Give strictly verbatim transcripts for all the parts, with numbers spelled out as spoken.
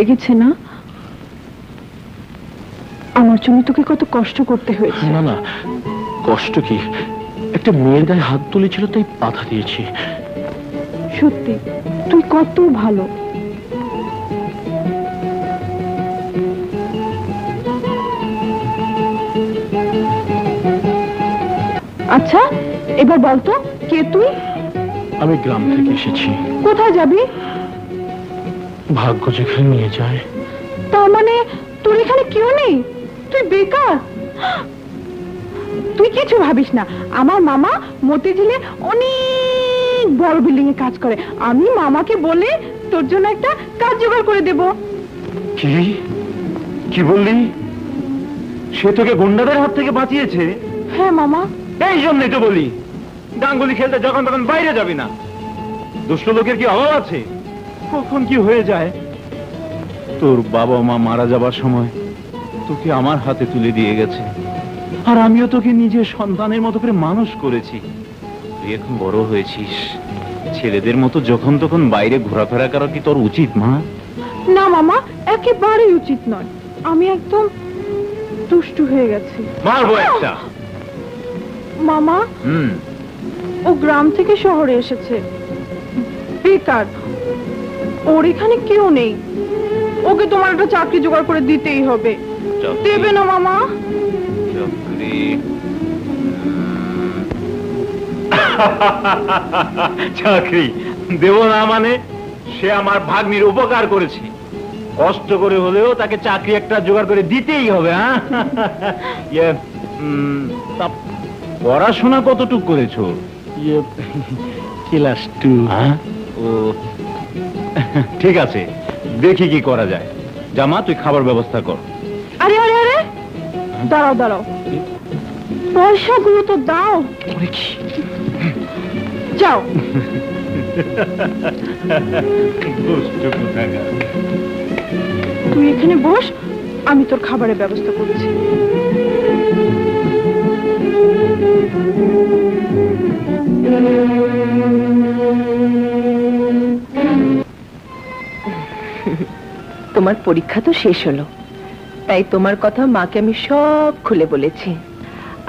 লেগেছে না? আমার জন্য তোকে কত কষ্ট করতে হয়েছে। না না, কষ্ট কি, একটা মেয়ের গায়ে হাত তুলেছিল তাই বাধা দিয়েছি। সত্যি তুই কত ভালো। আচ্ছা এবার বলতো কে তুই? আমি গ্রাম থেকে এসেছি। কোথায় যাবি? ভাগ্য যেখানে নিয়ে যায়। তার মানে তোর এখানে কেউ নেই, তুই বেকার? তুই কিছু ভাবিস না, আমার মামা মতিঝিলে অনেক বড় বিল্ডিং এ কাজ করে। আমি মামাকে বলে তোর জন্য একটা কাজ জোগাড় করে দেব। কি কি বললি? সে তোকে গুন্ডাদের হাত থেকে বাঁচিয়েছে? হ্যাঁ মামা, এই জন্যই তো বলি ডাঙ্গুলি খেলতে যখন তখন বাইরে যাবি না। দুষ্ট লোকের কি অভাব আছে? কখন কি হয়ে যায়। তোর বাবা মা মারা যাবার সময় তোকে আমার হাতে তুলে দিয়ে গেছে, আর আমিও তোকে নিজের সন্তানের মতো করে মানুষ করেছি। তুই এখন বড় হয়েছিস, ছেলেদের মতো যখন তখন বাইরে ঘোরাফেরা করা কি তোর উচিত মা? না মামা, একেবারেই উচিত নয়। আমি একদম দুষ্টু হয়ে গেছি। মারবো একটা। মামা হুম, ও গ্রাম থেকে শহরে এসেছে বেকার, ওর এখানে কেউ নেই। ওকে তোমার একটা চাকরি জোগাড় করে দিতেই হবে। দেবে না মামা? চাকরি? চাকরি দেব না মানে? সে আমার ভাগ্নির উপকার করেছে, কষ্ট করে হলেও তাকে চাকরি একটা জোগাড় করে দিতেই হবে। হ্যাঁ, পড়াশোনা কতটুকু করেছো? Class two. ও ঠিক আছে, দেখি কি করা যায়। জামা তুই খাবার ব্যবস্থা কর। আরে আরে আরে দাঁড়াও দাঁড়াও, পয়সাগুলো তো দাও। যাও। তুই এখানে বস, আমি তোর খাবারের ব্যবস্থা করছি। তোমার পরীক্ষা তো শেষ হলো, তাই তোমার কথা মাকে আমি সব খুলে বলেছি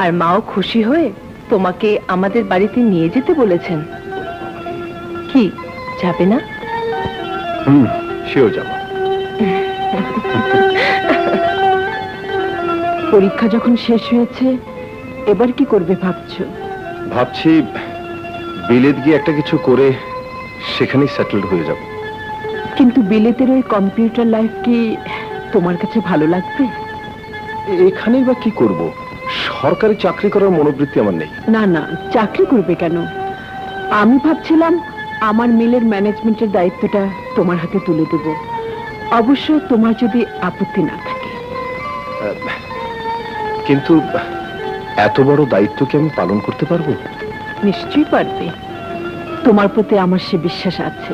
আর মাও খুশি হয়ে তোমাকে আমাদের বাড়িতে নিয়ে যেতে বলেছেন কি যাবে না হুম সেও যাব পরীক্ষা যখন শেষ হয়েছে এবার কি করবে ভাবছো ভাবছি বিলেত গিয়ে একটা কিছু করে সেখানেই সেটেলড হয়ে যাব কিন্তু বিলেতের ওই কম্পিউটার লাইফ কি তোমার কাছে ভালো লাগবে এখানেই বা কি করব সরকারি চাকরি করার মনোবৃত্তি আমার নেই না না চাকরি করবে কেন আমি ভাবছিলাম আমার মিলের ম্যানেজমেন্টের দায়িত্বটা তোমার হাতে তুলে দেব অবশ্য তোমার যদি আপত্তি না থাকে কিন্তু এত বড় দায়িত্ব কি আমি পালন করতে পারবো নিশ্চয়ই পারবে তোমার প্রতি আমার সে বিশ্বাস আছে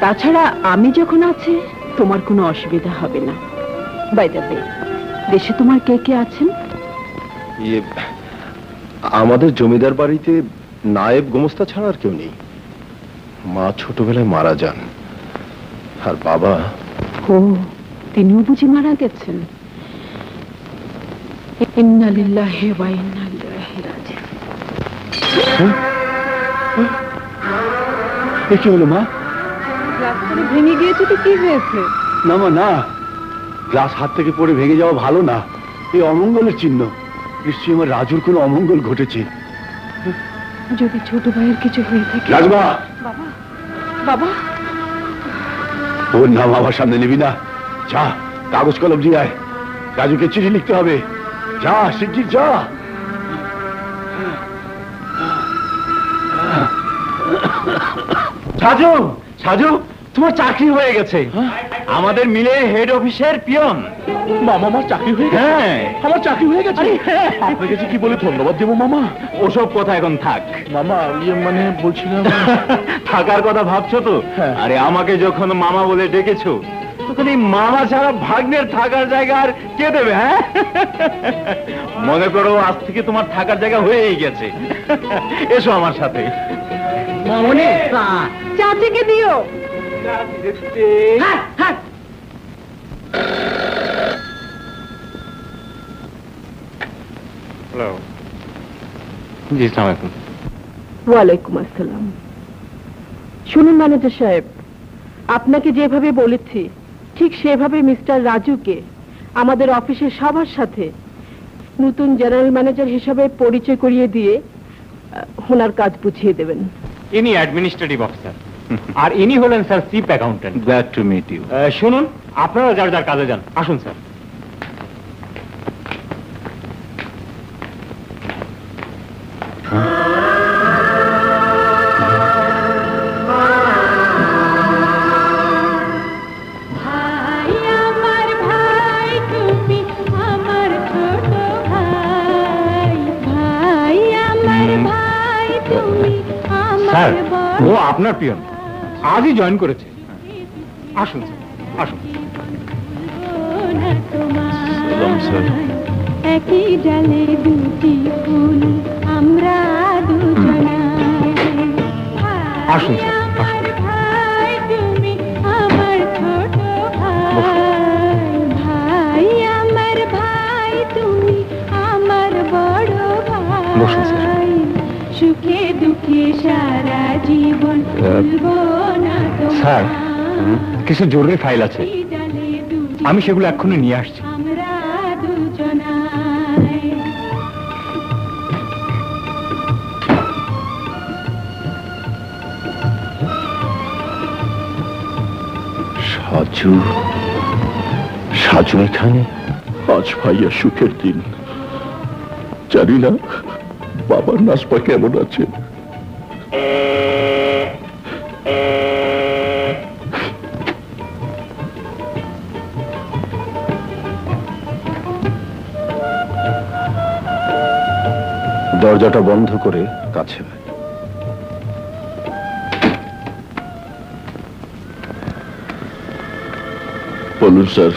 তাছাড়া আমি যখন আছি তোমার কোনো অসুবিধা হবে না বাই দ্য ওয়ে দেশে তোমার কে কে আছেন ইয়ে আমাদের জমিদার বাড়িতে নায়েব গোমস্তা ছাড়া আর কেউ নেই মা ছোটবেলায় মারা যান আর বাবা ও তিনিও বুঝি মারা গেছেন ইন্না লিল্লাহি ওয়া ইন্না ইলাইহি রাজিউন এ কি হলো মা গ্লাস করে ভেঙে গিয়েছে তো কি হয়েছে না মা না গ্লাস হাত থেকে পড়ে ভেঙে যাওয়া ভালো না এই অমঙ্গলের চিহ্ন নিশ্চয়ই আমার রাজুর কোনো অমঙ্গল ঘটেছে যদি ছোট ভাইয়ের কিছু হয়ে থাকে রাজমা বাবা বাবা ওর নাম আমার সামনে নিবি না যা কাগজ কলম দিয়ে আয় রাজুকে চিঠি লিখতে হবে যা শিগগির যা সাজু সাজু তোমার চাকরি হয়ে গেছে আমাদের মিলে হেড অফিসের পিয়ন মামা আমার চাকরি হয়ে গেছে আমার চাকরি হয়ে গেছে আপনার কাছে কি বলে ধন্যবাদ দেবো মামা ওসব কথা এখন থাক মামা মানে বলছিলাম থাকার কথা ভাবছো তো আরে আমাকে যখন মামা বলে ডেকেছো তখন এই মামা ছাড়া ভাগ্নের থাকার জায়গা আর কে দেবে হ্যাঁ মনে করো আজ থেকে তোমার থাকার জায়গা হয়েই গেছে এসো আমার সাথে মামনি চাচিকে দিও শুনুন ম্যানেজার সাহেব আপনাকে যেভাবে বলেছি ঠিক সেভাবে মিস্টার রাজুকে আমাদের অফিসের সবার সাথে নতুন জেনারেল ম্যানেজার হিসেবে পরিচয় করিয়ে দিয়ে ওনার কাজ বুঝিয়ে দেবেন ইনি অ্যাডমিনিস্ট্রেটিভ অফিসার আর ইনি হলেন sir chief accountant glad to meet you শুনুন আপনারা যার যার কাজে যান আসুন স্যার আপনার পিয়ন আজই জয়েন করেছে আসুন আসুন একই ডালে দুটি ফুল আমরা আসুন স্যার কিছু জরুরি ফাইল আছে আমি সেগুলো এক্ষুনি নিয়ে আসছি সাজু সাজু এখানে আজ ভাইয়া সুখের দিন জানি না বাবার নাসপা কেমন আছে দরজাটা বন্ধ করে কাছে বলুন স্যার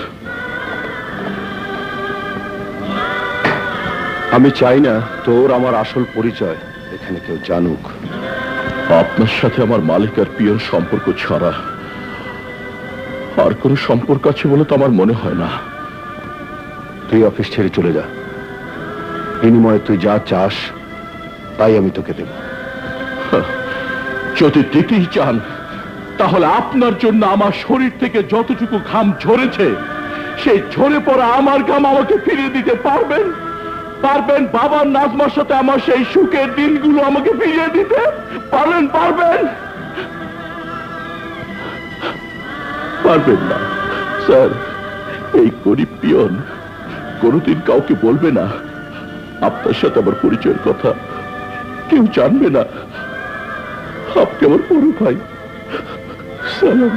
আমি চাই না তোর আমার আসল পরিচয় এখানে কেউ জানুক আপনার সাথে আমার মালিক আর পিয়ন সম্পর্ক ছাড়া আর কোনো সম্পর্ক আছে বলে তো আমার মনে হয় না তুই অফিস ছেড়ে চলে যা, বিনিময়ে তুই যা চাস তাই আমি তোকে দেব। যদি দিতেই চান তাহলে আপনার জন্য আমার শরীর থেকে যতটুকু ঘাম ঝরেছে সেই ঝরে পড়া আমার ঘাম আমাকে ফিরিয়ে দিতে পারবেন? পারবেন? বাবার নাজমার সাথে আমার সেই সুখের দিনগুলো আমাকে ফিরিয়ে দিতে পারেন? পারবেন? পারবেন না স্যার। এই গরিব পিয়ন কোনোদিন কাউকে বলবে না আপনার সাথে আমার পরিচয়ের কথা, কেউ জানবে না। আপনি আমার বড় ভাই। সালাম।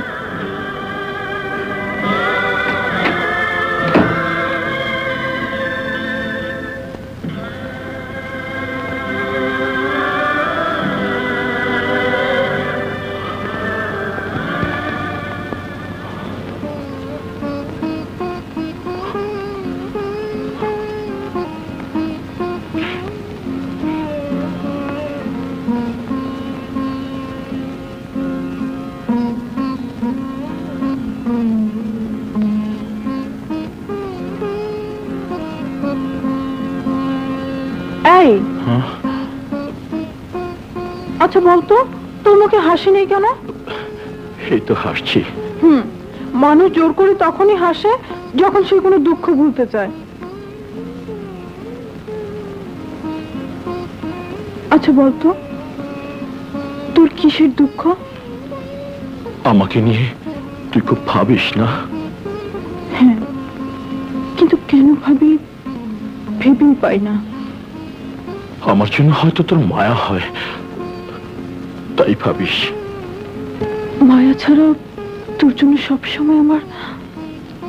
আচ্ছা বলতো, তোর মুখে হাসি নেই কেন? এই তো হাসছি। হুম, মানুষ জোর করে তখনই হাসে যখন সে কোনো দুঃখ ভুলতে চায়। আচ্ছা বলতো, তোর কিসের দুঃখ? আমাকে নিয়ে তুই খুব ভাবিস না? হ্যাঁ, কিন্তু কেন ভাবি ভেবেই পাই না। আমার জন্য হয়তো তোর মায়া হয় তাই ভাবিস। মায়া ছাড়া তোর জন্য সবসময় আমার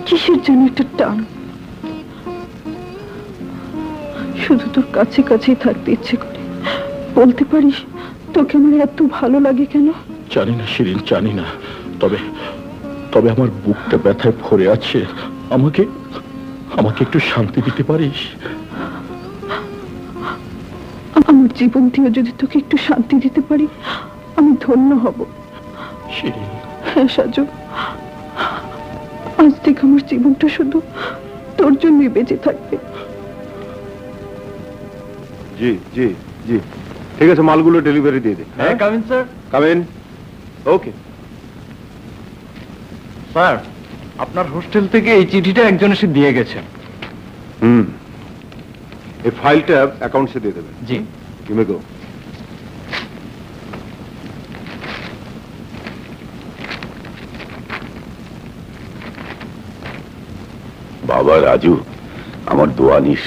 কিসের জন্য একটা টান। শুধু তোর কাছে কাছেই থাকতে ইচ্ছে করে। বলতে পারিস তোকে আমার এত ভালো লাগে কেন? জানি না শিরিন, জানি না। তবে তবে আমার বুকটা ব্যথায় ভরে আছে। আমাকে আমাকে একটু শান্তি দিতে পারিস? আমার জীবন দিয়ে যদি তোকে একটু শান্তি দিতে পারি আমি ধন্য হব। হ্যাঁ সাজু, আজ থেকে আমার জীবনটা শুধু তোর জন্যই বেঁচে থাকবে। জি জি জি, ঠিক আছে, মালগুলো ডেলিভারি দিয়ে দে। হ্যাঁ, come in sir, come in. Okay sir, আপনার হোস্টেল থেকে এই চিঠিটা একজন এসে দিয়ে গেছেন। হুম, এই ফাইলটা অ্যাকাউন্টসে দিয়ে দেবেন। জি, you may go. বাবা রাজু, আমার দোয়া নিস।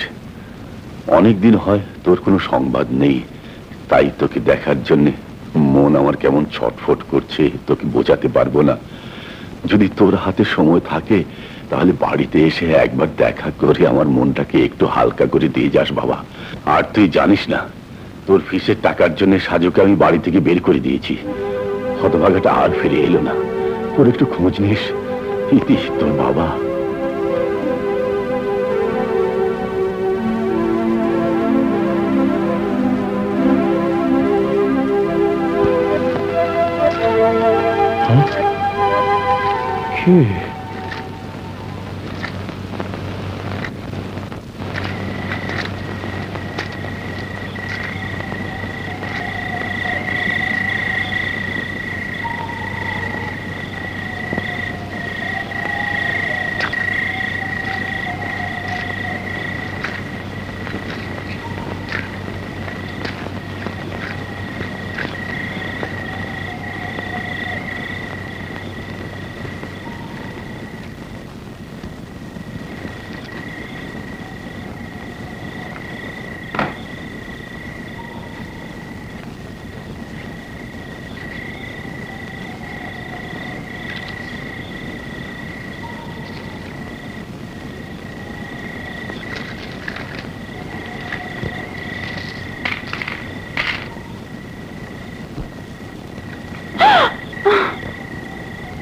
অনেকদিন হয় তোর কোনো সংবাদ নেই, তাই তোকে দেখার জন্য মন আমার কেমন ছটফট করছে, তোকে বোঝাতে পারবো না। যদি তোর হাতে সময় থাকে তাহলে বাড়িতে এসে একবার দেখা করে আমার মনটাকে একটু হালকা করে দিয়ে যাস বাবা। আর তুই জানিস না, তোর ফিসের টাকার জন্য সাজুকে আমি বাড়ি থেকে বের করে দিয়েছি। হতভাগাটা আর ফিরে এলো না। তোর একটু খোঁজ নিস। ইতি, তোর বাবা। কি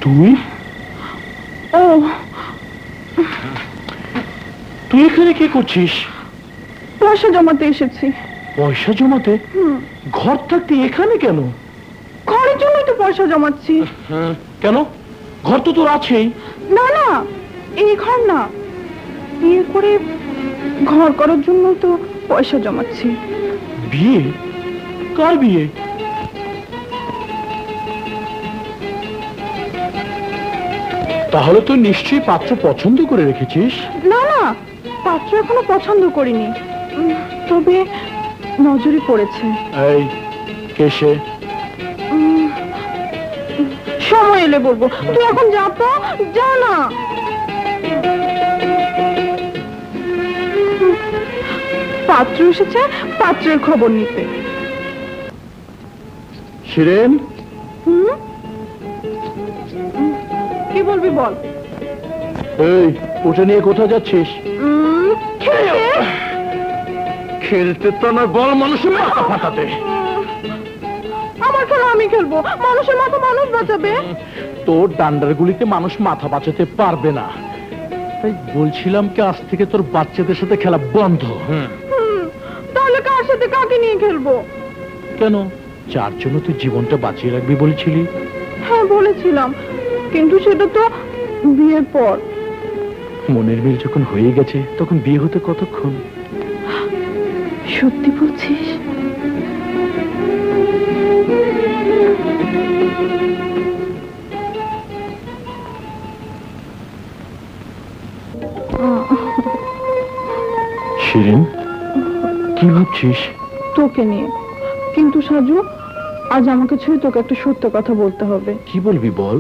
তুই? ও, তুই এখানে কি করছিস? পয়সা জমাতে এসেছি। পয়সা জমাতে? ঘর থাকতে এখানে কেন? ঘরের জন্যই তো পয়সা জমাচ্ছি। কেন? ঘর তো তোর আছেই। না না, এই ঘর না, বিয়ে করে ঘর করার জন্য তো পয়সা জমাচ্ছি। বিয়ে? কার বিয়ে? তাহলে তো নিশ্চয়ই পাত্র পছন্দ করে রেখেছিস। না না, পাত্র এখনো পছন্দ করিনি, তবে নজরে পড়েছে। এই কেসে? সময় এলে বলবো, তুই এখন যা তো, যা না। পাত্র এসেছে পাত্রের খবর নিতে। শিরেন, হুম কি বলবি বল। এই ওটা নিয়ে কোথায় যাচ্ছিস? খেলতে তো না, বল মানুষের মাথা ফাটাতে। আমার খেলা আমি খেলবো, মানুষের মাথা মানুষ বাঁচাবে। তোর ডান্ডার গুলিতে মানুষ মাথা বাঁচাতে পারবে না, তাই বলছিলাম কি আজ থেকে তোর বাচ্চাদের সাথে খেলা বন্ধ। তাহলে কার সাথে কাকে নিয়ে খেলবো? কেন, যার জন্য তুই জীবনটা বাঁচিয়ে রাখবি বলেছিলি। হ্যাঁ বলেছিলাম, কিন্তু সেটা তো বিয়ের পর। মনের মিল যখন হয়ে গেছে তখন বিয়ে হতে কতক্ষণ? সত্যি বলছিস? শিরিন, কি ভাবছিস? তোকে নিয়ে। কিন্তু সাজু, আজ আমাকে ছুঁয়ে তোকে একটা সত্য কথা বলতে হবে। কি বলবি বল।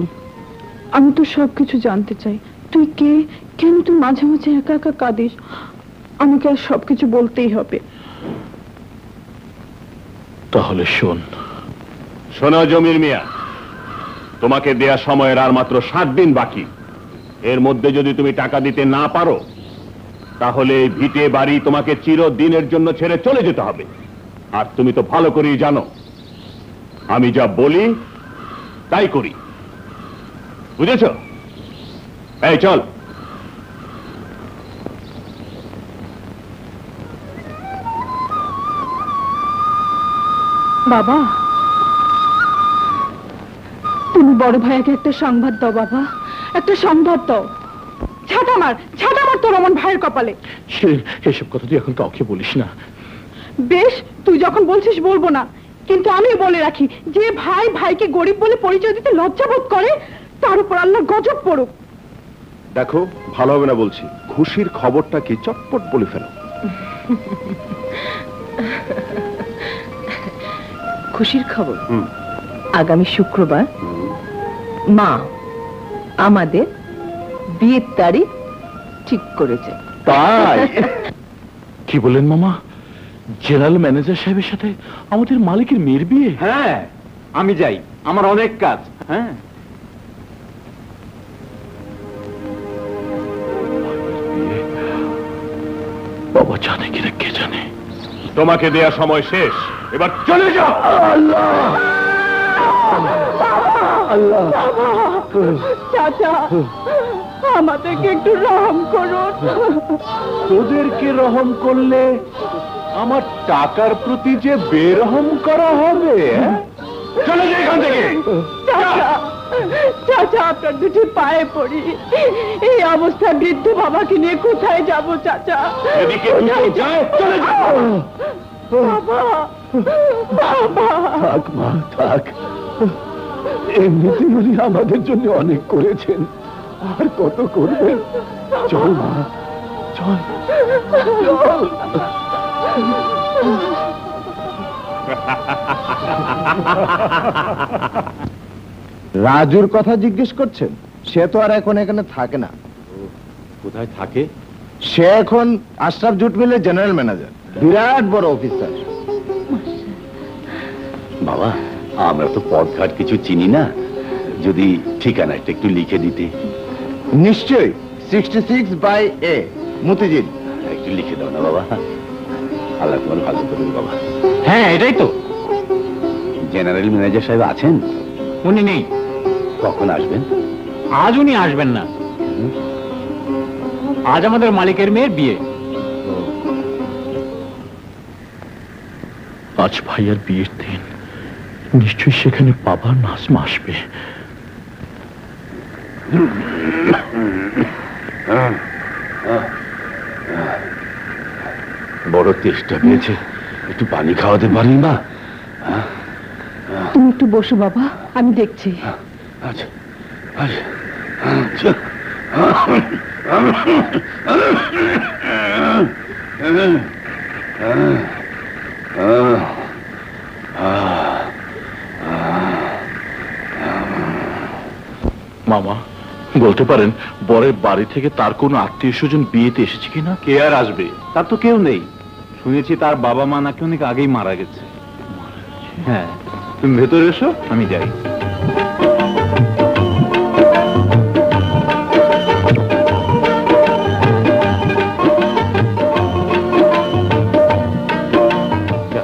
আমি তো সবকিছু জানতে চাই, তুই কে, কেন তুই মাঝে মাঝে একা একা কাঁদিস। আমাকে আর সবকিছু বলতেই হবে। তাহলে শোন। শোনা জমির মিয়া, তোমাকে দেয়া সময়ের আর মাত্র সাত দিন বাকি। এর মধ্যে যদি তুমি টাকা দিতে না পারো, তাহলে ভিটে বাড়ি তোমাকে চিরদিনের জন্য ছেড়ে চলে যেতে হবে। আর তুমি তো ভালো করেই জানো আমি যা বলি তাই করি, বুঝেছ? এই চল। বাবা, তুমি বড় ভাইকে একটা সংবাদ দাও। বাবা, একটা সংবাদ দাও। ছাটা মার, ছাটা মার তোর অমন ভাইয়ের কপালে। এসব কথা তুই এখন কাউকে বলিস না। বেশ, তুই যখন বলছিস বলবো না, কিন্তু আমি বলে রাখি, যে ভাই ভাইকে গরিব বলে পরিচয় দিতে লজ্জাবোধ করে, তার উপর আল্লাহর গজব পড়ুক। দেখো, ভালো হবে না বলছি, খুশির খবরটা কি চটপট বলে ফেলো। খুশির খবর, আগামী শুক্রবার মা আমাদের বিয়ের তারিখ ঠিক করেছে। তাই? কি বলেন মামা, জেনারেল ম্যানেজার সাহেবের সাথে আমাদের মালিকের মেয়ের বিয়ে? হ্যাঁ, আমি যাই, আমার অনেক কাজ। হ্যাঁ, বাবা জানে কিনা কে জানে। তোমাকে দেয়া সময় শেষ, এবার চলে যাও। আল্লাহ আল্লাহ, চাচা আমাদেরকে একটু রহম করুন। তোদেরকে রহম করলে আমার টাকার প্রতি যে বেরহম করা হবে। চলে যাই এখান থেকে। চাচা আপনার দুটি পায়ে পড়ি, এই অবস্থায় বৃদ্ধ বাবাকে নিয়ে কোথায় যাব চাচা? বাবা বাবা, থাক মা থাক, এমনিতে উনি আমাদের জন্য অনেক করেছেন, আর কত করবেন। চল মা চল। রাজুর কথা জিজ্ঞেস করছেন? সে তো আর এখন এখানে থাকে না। কোথায় থাকে? সে এখন আশরাফ জুট মিলের জেনারেল ম্যানেজার, বিরাট বড় অফিসার। বাবা, আমরা তো পথঘাট কিছু চিনি না, যদি ঠিকানাটা একটু লিখে দিতে। নিশ্চয়ই, sixty six by A Motijheel. একটু লিখে দাও না বাবা, আল্লাহ তোমার ভালো করুন বাবা। হ্যাঁ এটাই তো। জেনারেল ম্যানেজার সাহেব আছেন? উনি নেই। কখন আসবেন? আজ উনি আসবেন না, আজ আমাদের মালিকের মেয়ের বিয়ে। আজ ভাইয়ার বিয়ের দিন, নিশ্চয়ই সেখানে বাবা নাজমা আসবে। বড় তেষ্টা পেয়েছে, একটু পানি খাওয়াতে পারি মা? তুমি একটু বসো বাবা, আমি দেখছি। আচ্ছা আচ্ছা মামা, বলতে পারেন বরের বাড়ি থেকে তার কোনো আত্মীয় স্বজন বিয়েতে এসেছে কিনা? কে আর আসবে, তার তো কেউ নেই। শুনেছি তার বাবা মা নাকি অনেক আগেই মারা গেছে। হ্যাঁ, তুমি ভেতরে এসো, আমি যাই।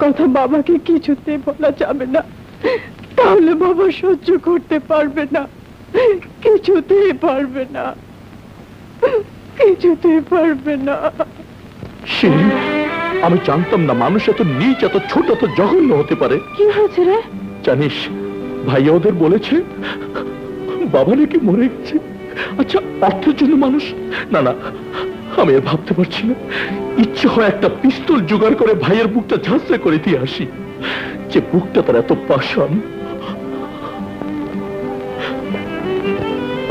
কথা বাবাকে কিছুতে বলা যাবে না, তাহলে বাবা সহ্য করতে পারবে না, কিছুতে পারবে না, কিছুতে পারবে না। আমি জানতাম না মানুষ এত নিচ, এত ছোট, এত জঘন্য হতে পারে। কি হয়েছে রে? জানিস ভাইয়া ওদের বলেছে বাবা নাকি মরে গেছে। আচ্ছা, অর্থের জন্য মানুষ? না না, আমি আর ভাবতে পারছি না। ইচ্ছে হয় একটা পিস্তল জোগাড় করে ভাইয়ের বুকটা ঝাঁসড়ে করে দিয়ে আসি, যে বুকটা তার এত পাষাণ।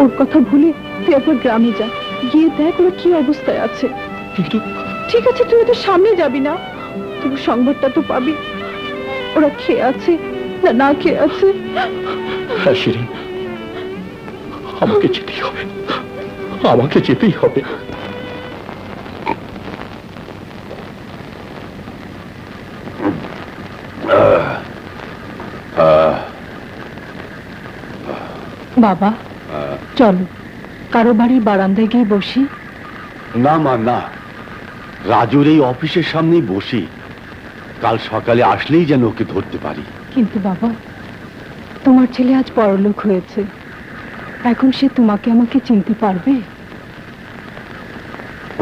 ওর কথা ভুলে তুই একবার গ্রামে যা, গিয়ে দেখ ওরা কি অবস্থায় আছে। কিন্তু ঠিক আছে, তুই তো সামনে যাবি না, তুই সংবাদটা তো পাবি ওরা খেয়ে আছে না না খেয়ে আছে। হ্যাঁ শিরিন, আমাকে যেতেই হবে, আমাকে যেতেই হবে। বাবা চলো, কারো বাড়ির বারান্দায় গিয়ে বসি। না মা না, রাজুর এই অফিসের সামনেই বসি, কাল সকালে আসলেই যেন ওকে ধরতে পারি। কিন্তু বাবা, তোমার ছেলে আজ পরলোক হয়েছে, এখন সে তোমাকে আমাকে চিনতে পারবে?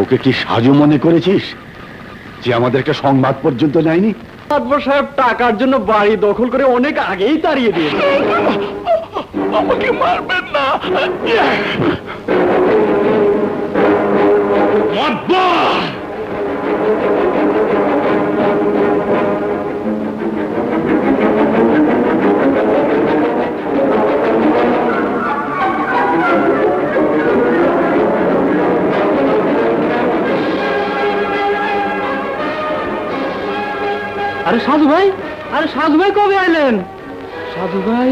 ওকে কি সাজু মনে করেছিস যে আমাদেরকে সংবাদ পর্যন্ত নেয়নি? আদবর সাহেব টাকার জন্য বাড়ি দখল করে অনেক আগেই তাড়িয়ে দিয়েছে। আমাকে মারবেন না। আরে সাধু ভাই, আরে সাধু ভাই কবে আইলেন? সাধু ভাই,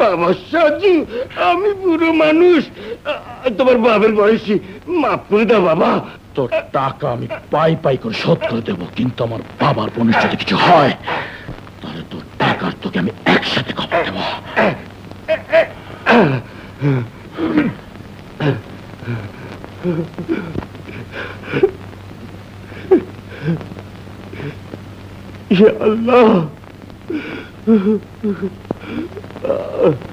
বাবা সাধু, আমি পুরো মানুষ, তোমার বাবার বয়সী, মাফ করে দাও বাবা। তোর টাকা আমি পাই পাই করে শোধ করে দেবো, কিন্তু আমার বাবার বোনের যদি কিছু হয় তাহলে তোর টাকা তোকে আমি একসাথে খাবার দেবো। ইয়া আল্লাহ।